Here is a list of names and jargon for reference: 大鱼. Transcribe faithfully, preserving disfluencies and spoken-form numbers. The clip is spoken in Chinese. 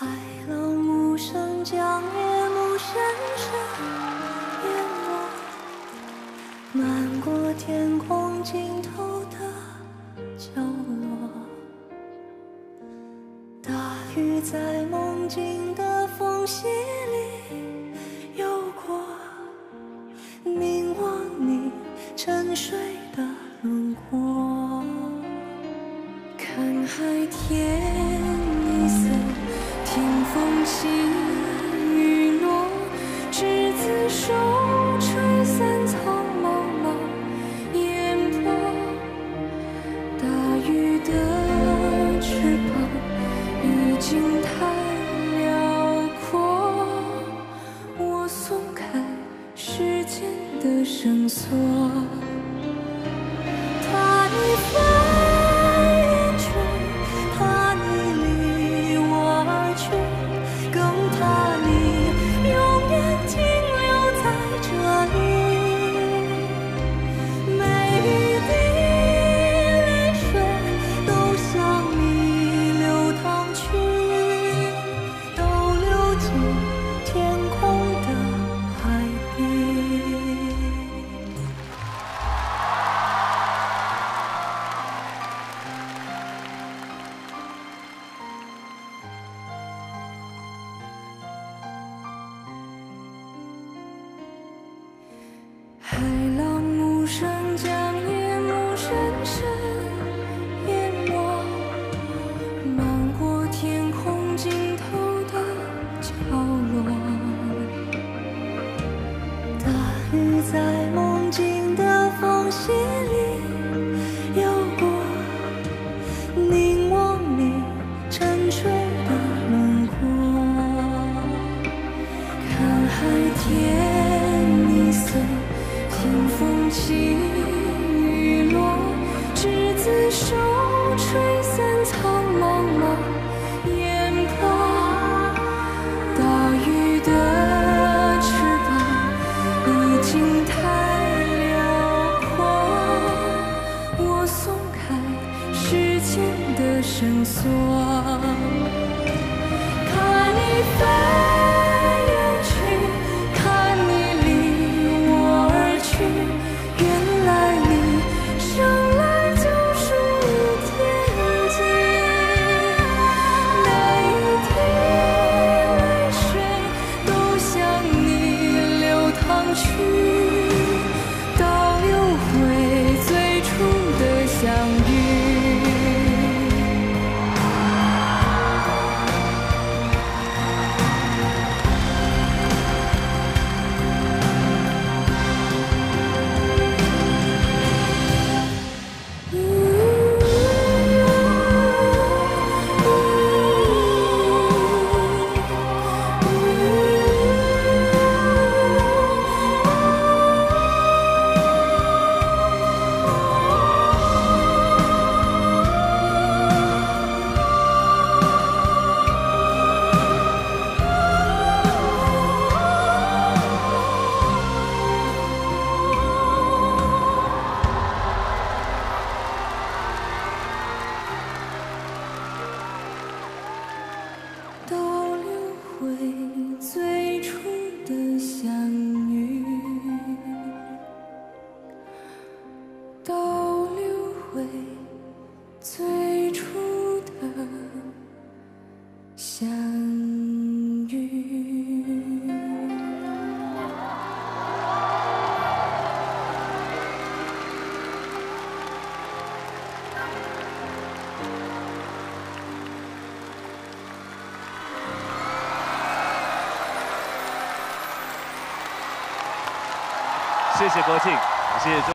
海浪无声将夜幕深深淹没，漫过天空尽头的角落。大雨在梦境的缝隙里游过，凝望你沉睡的轮廓，看海天。 听风起雨落，执子手，吹散苍茫茫烟波。大鱼的翅膀已经太辽阔，我松开时间的绳索。 谢谢国庆，谢谢。